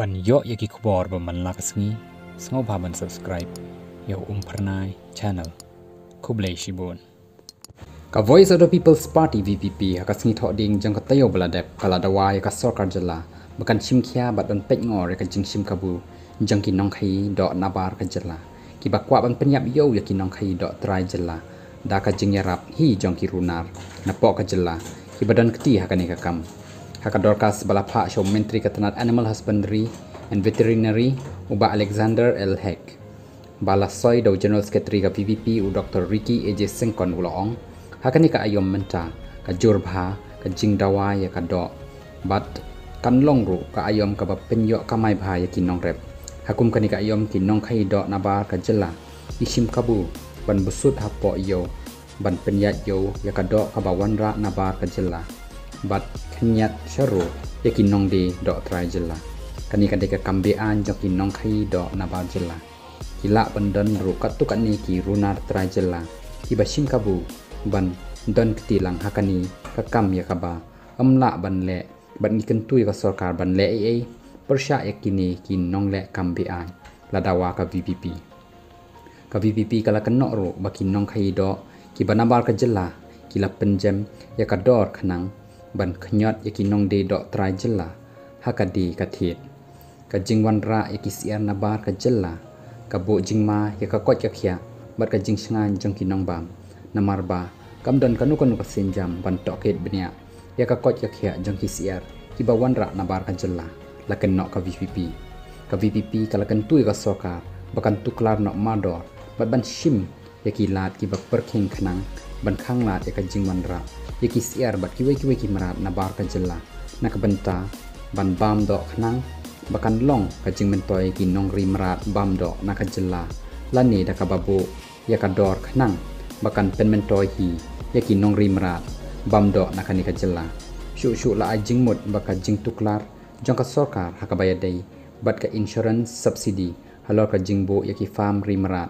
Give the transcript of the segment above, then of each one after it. บันยอ ยกิขบอร์บมันลักษณีสงบบัน subscribe ยอพรนาย channel คุบเลชิบนกับ Voice of the People's Party VPP ฮักษณีทอดิงจังกตยอบลาเดบกลาดวายกัสอการจลาบักันชิมเคียบัดบันเป็ดงอเรกันจิงชิมกบูจังกินน้องไขดอกนาบารกันจลากิบักว่าบันเป็นยับโยยกินน้องไขดอกตรายจลาดากัจิงยารับฮีจังกิรุนาร์นปอกันจลากิบัดันกตีฮักเนกกรรมฮักดอร์กัสบลาพะชมเมนตรีกัตนัด Animal Husbandry and Veterinary อุบะ Alexander L. Heck บาลาซอยดาว General Secretary กับ VPP อุดร Ricky A. J. Sengkon อุลองฮักนี่กับอายมมันตากับจูรบากับจิงดาวายกับดอกบัดกันล่องรูกับอายมกับเป็นยอกับไม้พายกินน้องเร็บฮักุมกันนี่กับอายมกินน้องไข่ดอกนาบากับเจล่าอิชิมคาบูบันบุสุดฮับปอโยบันเป็นยัดโยกับดอกกับวันระนาบากับเจล่าบัดขยัดเชรูยากินน้องดีดอกตรายเจล่ากันนี่กันเด็กกับกัมเบียนจะกินน้องไข่ดอกนาบาเจล่ากิละบันดันรูกัตุกันนี่กิรูนาตรายเจล่ากิบัชิมคาบูบันดอนกติลังฮักนีกะกำยากบาอำละบันเละบันกินตุยกับสกาบันเละเอประชาเอกินีกินน้องเละกำเบียนลาดาวากับ VPP กับ VPP กะละกันนอรูบักินน้องไข่ดอกกิบันนาบาร์กะเจล่ากิละเป็นเจมยากดอร์ขนังบันขยอดยากินน้องเดดอกตรายเจล่าฮักดีกะเทดกะจิงวันระยากิเสียนาบาร์กะเจล่ากะโบจิงมายากะกอดยาเขียบัดกะจิงชงานจังกินน้องบามนามาร์บากำดันกนุกนุกเซนจัมบันตอกเกตเบียยากะกอดยาเขียจังกิเสียกิบวันระนาบาร์กะเจล่าละกันนอกกับ VPP กับ VPP กะละกันตุยกับสกาบักันตุกลาร์นอกมาดอร์บัดบันชิมยากิลาดกิบักเปิดเข่งขนังบันข้างลาดยากะจิงวันระยากิเสียบัดกิเวกิมราบนาบาร์กะเจล่านักบันตาบันบามดอกขนังบักันล่องกะจิงมันตอยกินนองริมราบบามดอกนักเจล่าละเนดะกะบาโบยากะดอร์ขนังบักันเป็นมันตอยฮียากินน้องริมราบบามดอกนักนิกะเจล่าชุละอาจิงหมดบักะจิงตุกลาร์จังกะสอการฮักบายาไดบัดกะอินชัวรันซับซิดีฮัลลอกะจิงโบยากิฟาร์มริมราบ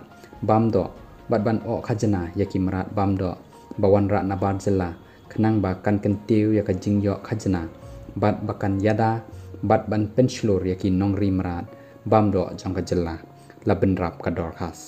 บามดอกบัดบันออกขจนายากิมราบบามดอกบาวันระนาบาร์เจล่าขนังบักันกันติวยากะจิงยอขจนาบัดบักันยาดาบัดบันเป็นชลอร์ยากินน้องริมราบบามดอกจังกะเจล่าละเป็นรับกะดอร์คัส